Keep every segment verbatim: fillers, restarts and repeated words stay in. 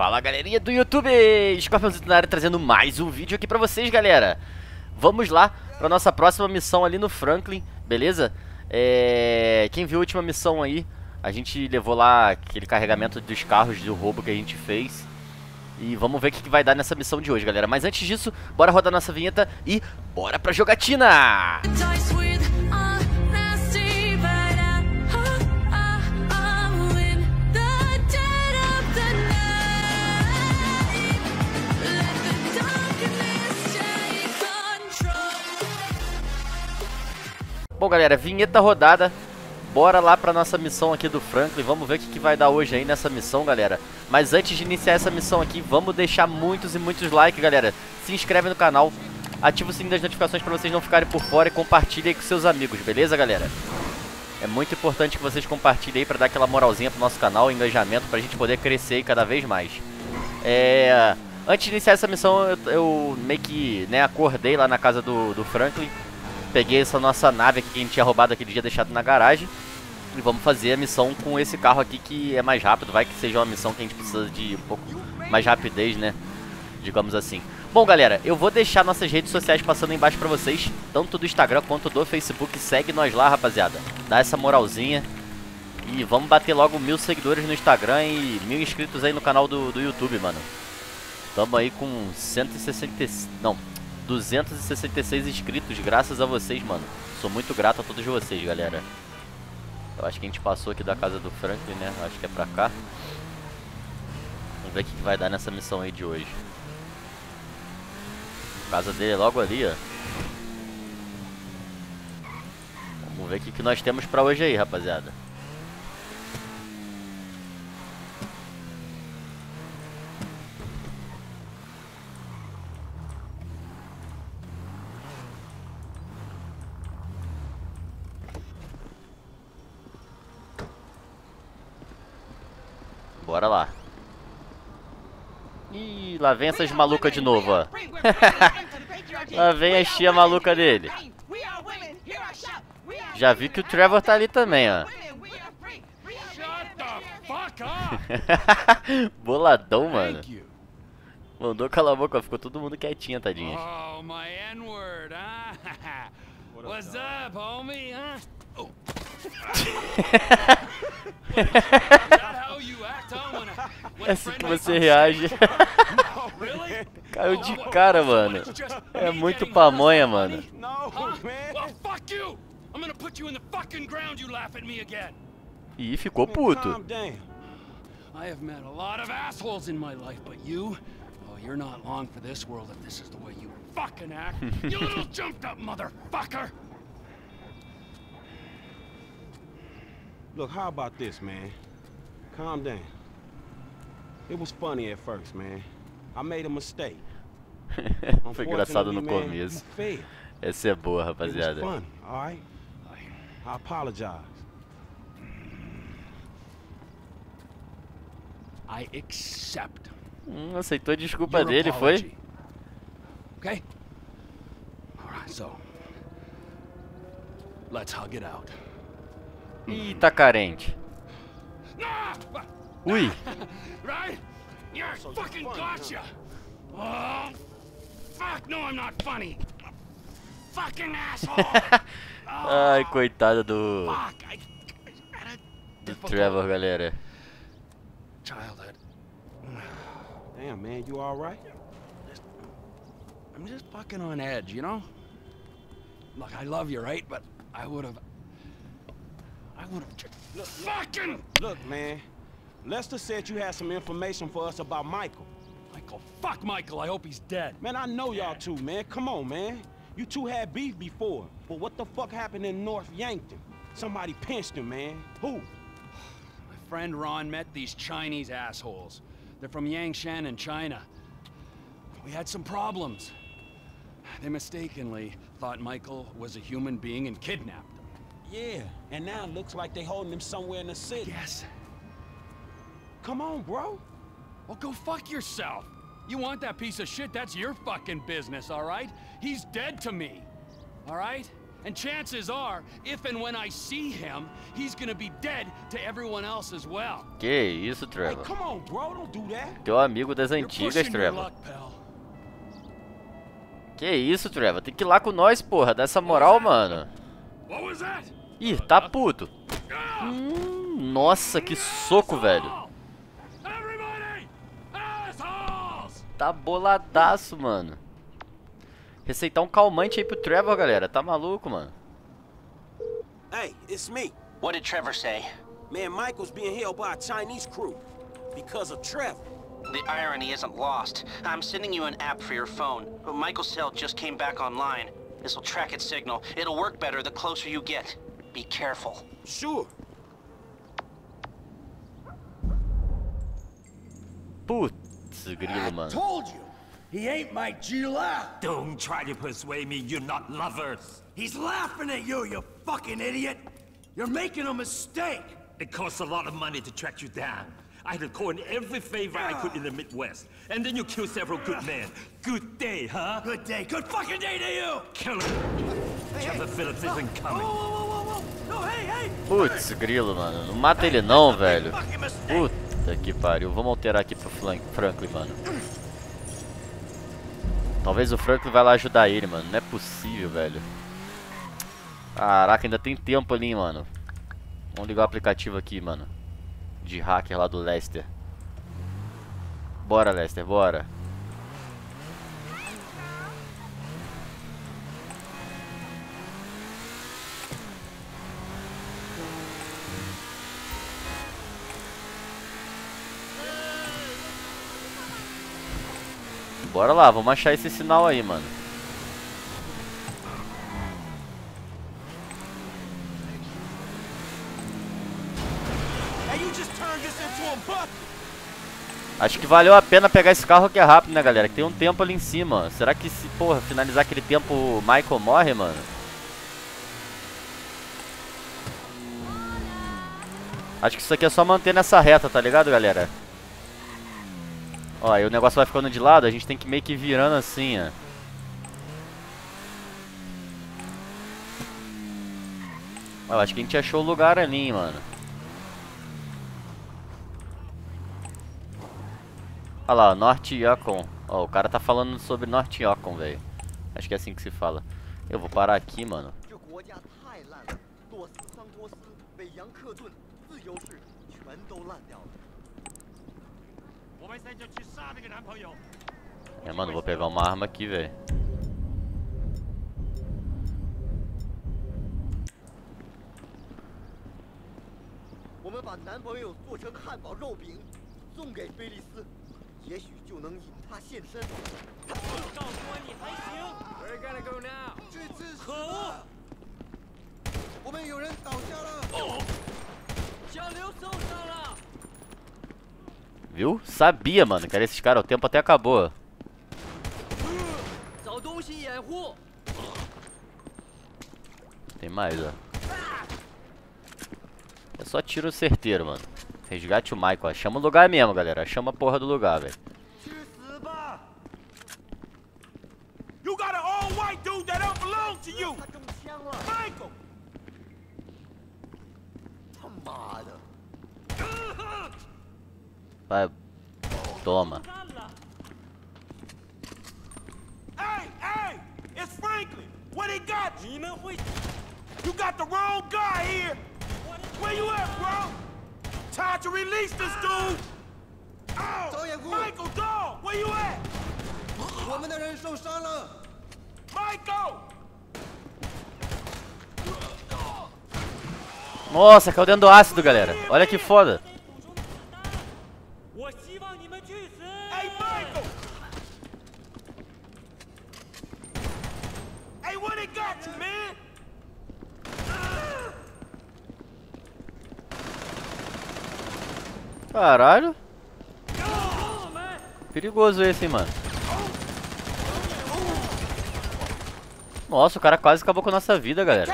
Fala galerinha do YouTube, Scorpionzito na área trazendo mais um vídeo aqui pra vocês, galera. Vamos lá pra nossa próxima missão ali no Franklin, beleza? É... Quem viu a última missão aí, a gente levou lá aquele carregamento dos carros do roubo que a gente fez. E vamos ver o que vai dar nessa missão de hoje, galera. Mas antes disso, bora rodar nossa vinheta e bora pra jogatina! Bom, galera, vinheta rodada, bora lá pra nossa missão aqui do Franklin, vamos ver o que, que vai dar hoje aí nessa missão, galera. Mas antes de iniciar essa missão aqui, vamos deixar muitos e muitos likes, galera. Se inscreve no canal, ativa o sininho das notificações pra vocês não ficarem por fora e compartilha aí com seus amigos, beleza, galera? É muito importante que vocês compartilhem aí pra dar aquela moralzinha pro nosso canal, engajamento, pra gente poder crescer aí cada vez mais. É... Antes de iniciar essa missão, eu, eu meio que, né, acordei lá na casa do, do Franklin. Peguei essa nossa nave aqui que a gente tinha roubado aquele dia, deixado na garagem. E vamos fazer a missão com esse carro aqui que é mais rápido. Vai que seja uma missão que a gente precisa de um pouco mais rapidez, né? Digamos assim. Bom, galera, eu vou deixar nossas redes sociais passando aí embaixo pra vocês. Tanto do Instagram quanto do Facebook. Segue nós lá, rapaziada. Dá essa moralzinha. E vamos bater logo mil seguidores no Instagram e mil inscritos aí no canal do, do YouTube, mano. Tamo aí com cento e sessenta... Não... duzentos e sessenta e seis inscritos, graças a vocês, mano. Sou muito grato a todos vocês, galera. Eu acho que a gente passou aqui da casa do Franklin, né? Acho que é pra cá. Vamos ver o que vai dar nessa missão aí de hoje. A casa dele é logo ali, ó. Vamos ver o que nós temos pra hoje aí, rapaziada. Bora lá. Ih, lá vem essas malucas de novo, ó. Lá vem a tia maluca dele. Já vi que o Trevor tá ali também, ó. Boladão, mano. Mandou calar a boca, ficou todo mundo quietinho, tadinha. What's up, homie? É assim que você reage. Caiu de cara, mano. É muito pamonha, mano. Ih, ficou puto. Look, how about this, man? Calm down. It was funny at first, man. I made a mistake. Foi engraçado no começo. Essa é boa, rapaziada. All right? I apologize. I accept. Hum, aceitou a desculpa dele, foi? Okay? All right, so let's hug it out. Ih, tá carente. Ui. Ai, coitada do do Trevor, galera. Damn, man, you all right? I'm just fucking on edge, you know? Look, I love you, right? But I would have I would have just fucking Look, man. Lester said you had some information for us about Michael. Michael, fuck Michael, I hope he's dead. Man, I know y'all two, man. Come on, man. You two had beef before, but what the fuck happened in North Yankton? Somebody pinched him, man. Who? My friend Ron met these Chinese assholes. They're from Yangshan in China. We had some problems. They mistakenly thought Michael was a human being and kidnapped him. Yeah, and now it looks like they holding him somewhere in the city. Yes. Come on, bro. Well, go fuck yourself. You want that piece of shit? That's your fucking business, all right? He's dead to me, all right? And chances are, if and when I see him, he's gonna be dead to everyone else as well. Que isso, Trevor? Teu amigo das antigas, Trevor. Que isso, Trevor? Tem que ir lá com nós, porra. Dá essa moral, mano. Ih, tá puto. Hum, nossa, que soco, velho. Tá boladaço, mano. Receitar um calmante aí pro Trevor, galera. Tá maluco, mano. Hey, it's me. What did Trevor say? Man, Michael's being held by a Chinese crew because of Trevor. The irony isn't lost. I'm sending you an app for your phone. Michael's cell just came back online. This will track its signal. It'll work better the closer you get. Be careful. Sure. Putz, grilo, mano. I told you. He ain't my Gila! Don't try to persuade me you're not lovers! He's laughing at you, you fucking idiot! You're making a mistake! It costs a lot of money to track you down. I had to call in every favor I could in the Midwest. And then you kill several good men. Good day, huh? Good day, good fucking day to you! Kill him! Hey, Trevor hey. Phillips oh. isn't coming. Whoa, whoa, whoa, whoa. No, hey, hey! Putz, grilo, mano. Não mata ele não, velho. Puta que pariu. Vamos alterar aqui pro Franklin, mano. Talvez o Franklin vai lá ajudar ele, mano. Não é possível, velho. Caraca, ainda tem tempo ali, mano. Vamos ligar o aplicativo aqui, mano. De hacker lá do Lester. Bora, Lester, bora. Bora lá, vamos achar esse sinal aí, mano. Acho que valeu a pena pegar esse carro que é rápido, né, galera? Que tem um tempo ali em cima. Será que se, porra, finalizar aquele tempo o Michael morre, mano? Acho que isso aqui é só manter nessa reta, tá ligado, galera? Ó, aí o negócio vai ficando de lado, a gente tem que meio que virando assim, ó. Ó, acho que a gente achou o lugar ali, mano. Olha lá, North Yankton. Ó, o cara tá falando sobre North Yankton, velho. Acho que é assim que se fala. Eu vou parar aqui, mano. É, mano, vou pegar uma arma aqui, velho. Viu? Sabia, mano, que era esses caras. O tempo até acabou. Tem mais, ó. É só tiro certeiro, mano. Resgate o Michael, ó. Chama o lugar mesmo, galera. Chama a porra do lugar, velho. Vai. Toma. Hey, hey! It's Franklin. What he got? You got the wrong guy here. Where you at, bro? Time to release this dude. Oh, Michael, dog, where you at? Michael! Nossa, caiu dentro do ácido, galera. Olha que foda. Caralho. Perigoso esse, hein, mano. Nossa, o cara quase acabou com a nossa vida, galera.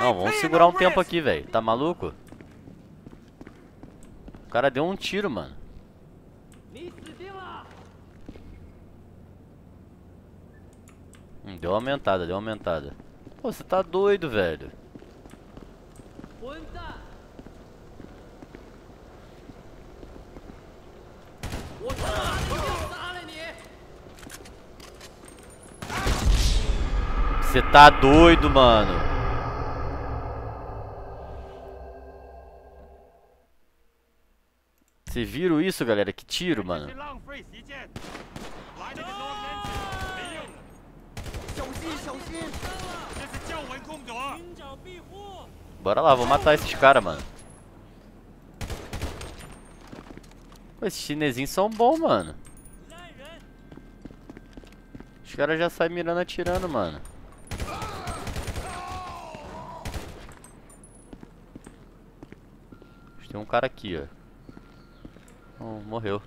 Não, vamos segurar um tempo aqui, velho. Tá maluco? O cara deu um tiro, mano. Hum, deu uma aumentada, deu uma aumentada. Pô, você tá doido, velho. Você tá doido, mano. Vocês viram isso, galera? Que tiro, mano. Bora lá, vou matar esses caras, mano. Pô, esses chinesinhos são bons, mano. Os caras já saem mirando e atirando, mano. Tem um cara aqui, ó. Oh, morreu.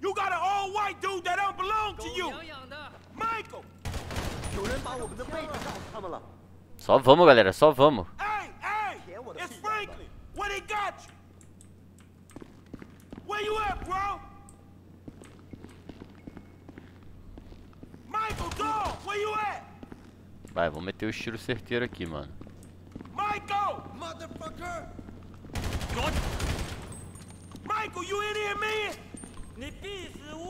You got an old white dude that don't belong to you. Michael. Só vamos, galera, só vamos. Hey, hey, it's Franklin. What he got you? Where you at, bro? Michael, dog, where you at? Vai, vou meter o tiro certeiro aqui, mano. Michael, motherfucker. God. Michael, you in here, man?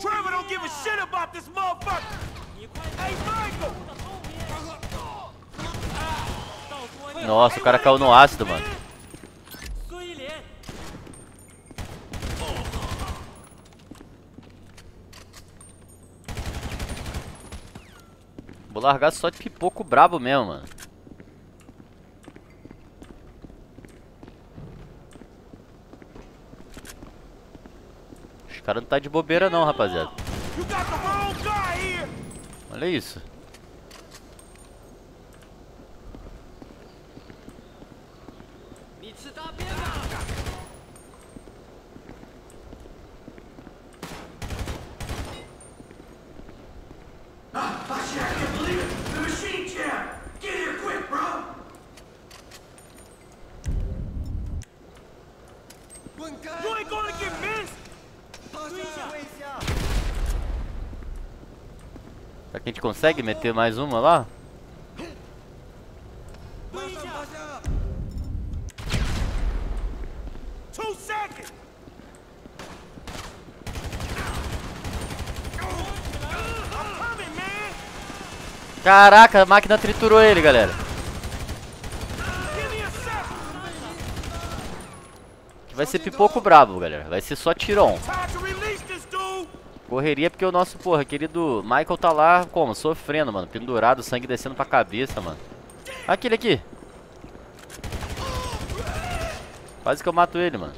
Trevor don't give a shit about this motherfucker. Hey, Michael. Nossa, o cara caiu no ácido, mano. Vou largar só de pipoco brabo mesmo, mano. Os caras não tá de bobeira não, rapaziada. Olha isso. Será que a gente consegue meter mais uma lá? Caraca, a máquina triturou ele, galera. Vai ser pipoco brabo, galera. Vai ser só tirão. Correria porque o nosso, porra, querido Michael tá lá, como? Sofrendo, mano. Pendurado, sangue descendo pra cabeça, mano. Aquele aqui. Quase que eu mato ele, mano.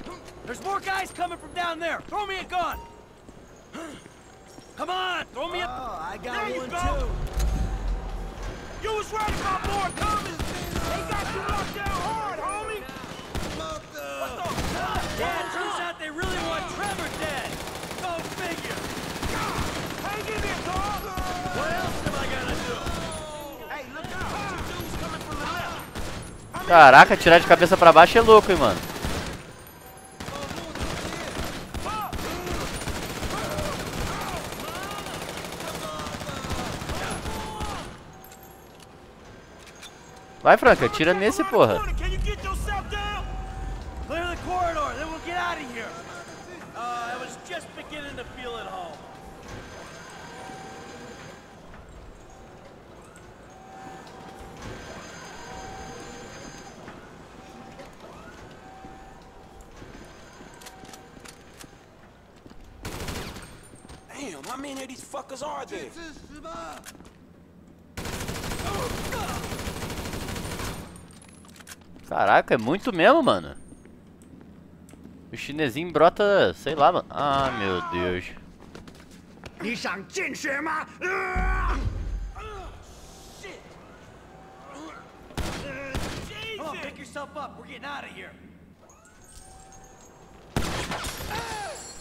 Caraca, tirar de cabeça pra baixo é louco, hein, mano. Vai, Franca, atira nesse, porra. How many of these fuckers are there? Caraca, é muito mesmo, mano. O chinesinho brota, sei lá, mano. Ah, meu Deus.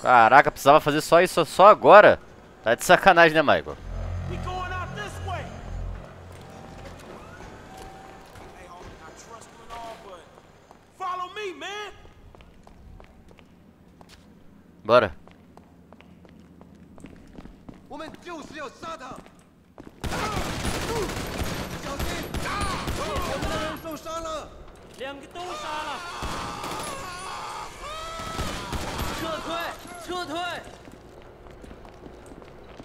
Caraca, precisava fazer só isso só agora? Tá de sacanagem, né, Michael? Bora.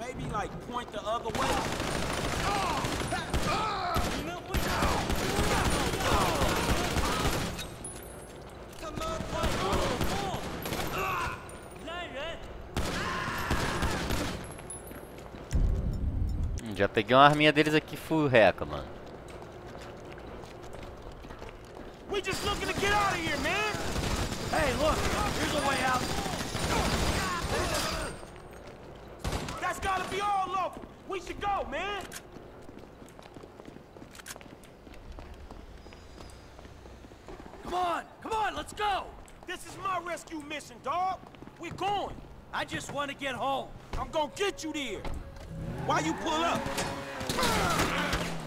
Maybe like point the other way. Hum, já peguei uma arminha deles aqui furreca, mano. We just looking to get out of here, man. Hey, look, here's a way out. That's gotta be all local. We should go, man. Come on, come on, let's go. This is my rescue mission, dog. We're going. I just want to get home. I'm gonna get you there. Why you pull up?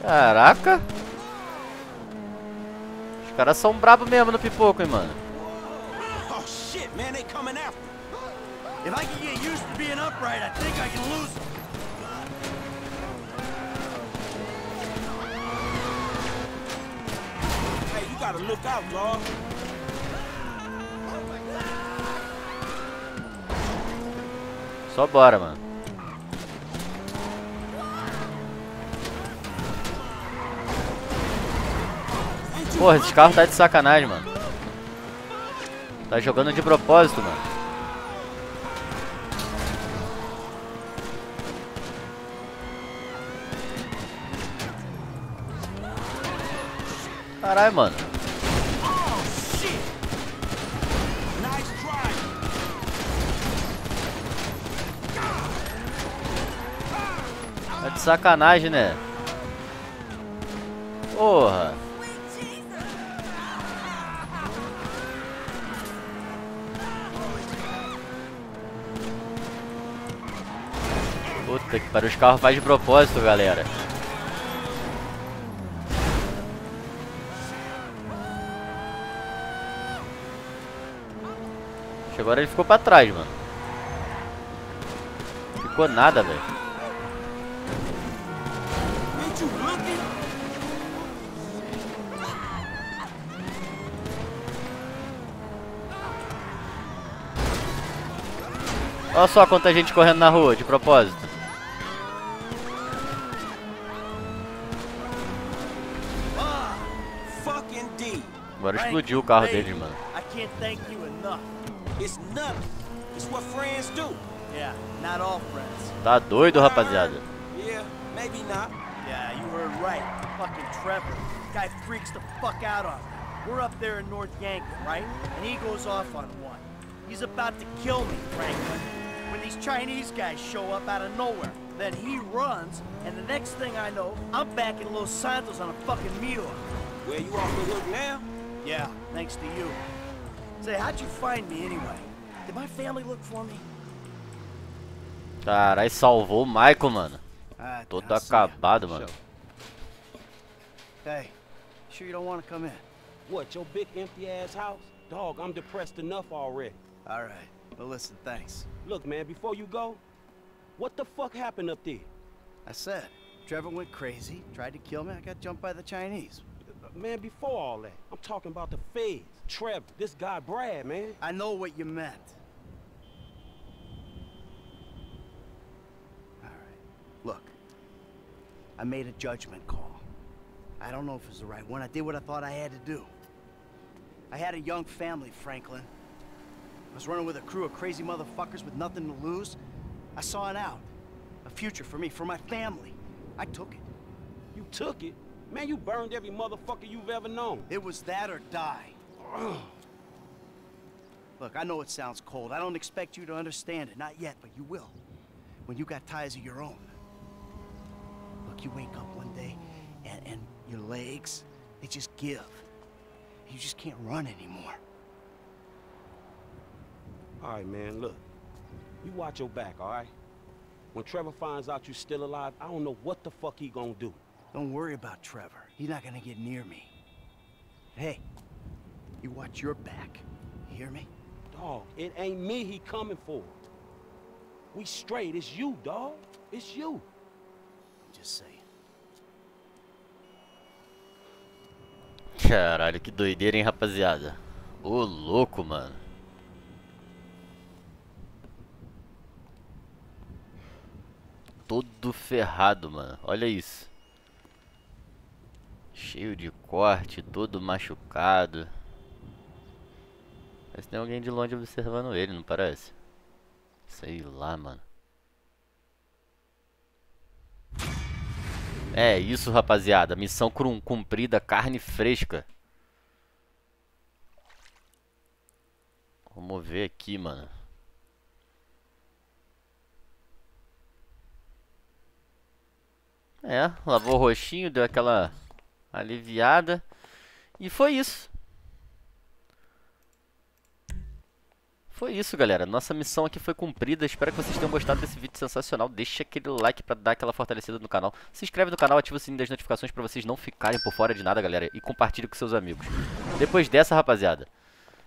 Caraca. Os caras são brabo mesmo no pipoco, hein, mano. Oh shit, man, they coming after. If I can get used to being upright, I think I can lose him. Hey, you gotta look out, dog. Só bora, mano. Porra, esse carro tá de sacanagem, mano. Tá jogando de propósito, mano. Caralho, mano. Tá de sacanagem, né? Porra. Puta que pariu, os carros faz de propósito, galera. Agora ele ficou pra trás, mano. Ficou nada, velho. Olha só quanta gente correndo na rua, de propósito. Agora explodiu o carro dele, mano. Tá doido, rapaziada. Yeah, maybe not. Yeah, you were right. Fucking Trevor. Guy freaks the fuck out on. We're up there in North Yankton, right? And he goes off on one. He's about to kill me, Franklin. When these Chinese guys show up out of nowhere, then he runs, and the next thing I know, I'm back in Los Santos on a fucking meteor. Where you off the hook now? Yeah, thanks to you. Say, how'd you find me anyway? Did my family look for me? Carai, salvou o Michael, mano. Ah, todo acabado, mano. Hey, sure you don't want to come in? What, your big empty ass house? Dog, I'm depressed enough already. All right, but listen, thanks. Look, man, before you go, what the fuck happened up there? I said, Trevor went crazy, tried to kill me, I got jumped by the Chinese. Man, before all that, I'm talking about the feds. Trevor, this guy Brad, man. I know what you meant. All right. Look, I made a judgment call. I don't know if it was the right one. I did what I thought I had to do. I had a young family, Franklin. I was running with a crew of crazy motherfuckers with nothing to lose. I saw it out. A future for me, for my family. I took it. You took it? Man, you burned every motherfucker you've ever known. It was that or die. Look, I know it sounds cold. I don't expect you to understand it. Not yet, but you will. When you got ties of your own. Look, you wake up one day, and, and your legs, they just give. You just can't run anymore. All right, man, look. You watch your back, all right? When Trevor finds out you're still alive, I don't know what the fuck he gonna do. Don't worry about Trevor. He's not gonna get near me. Hey, you watch your back. You hear me? home. It ain't me he coming for. We straight. It's you, dog. It's you. Just saying. Caralho, que doideira, hein, rapaziada. Ô, louco, mano. Todo ferrado, mano. Olha isso. Cheio de corte, todo machucado. Parece que tem alguém de longe observando ele, não parece? Sei lá, mano. É isso, rapaziada. Missão cumprida, carne fresca. Vamos ver aqui, mano. É, lavou o roxinho, deu aquela aliviada. E foi isso. Foi isso, galera. Nossa missão aqui foi cumprida. Espero que vocês tenham gostado desse vídeo sensacional. Deixa aquele like pra dar aquela fortalecida no canal. Se inscreve no canal, ativa o sininho das notificações pra vocês não ficarem por fora de nada, galera. E compartilhe com seus amigos. Depois dessa, rapaziada,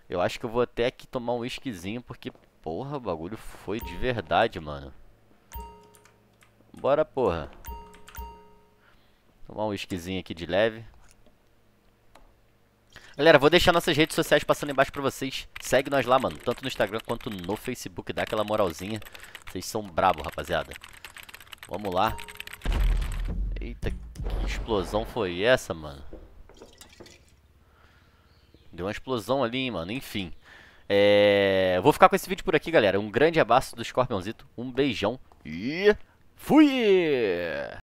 eu acho que eu vou até aqui tomar um whiskyzinho, porque, porra, o bagulho foi de verdade, mano. Bora, porra. Tomar um whiskyzinho aqui de leve. Galera, vou deixar nossas redes sociais passando embaixo pra vocês. Segue nós lá, mano. Tanto no Instagram quanto no Facebook. Dá aquela moralzinha. Vocês são bravos, rapaziada. Vamos lá. Eita, que explosão foi essa, mano? Deu uma explosão ali, hein, mano. Enfim. É... Vou ficar com esse vídeo por aqui, galera. Um grande abraço do Scorpionzito. Um beijão. E... fui!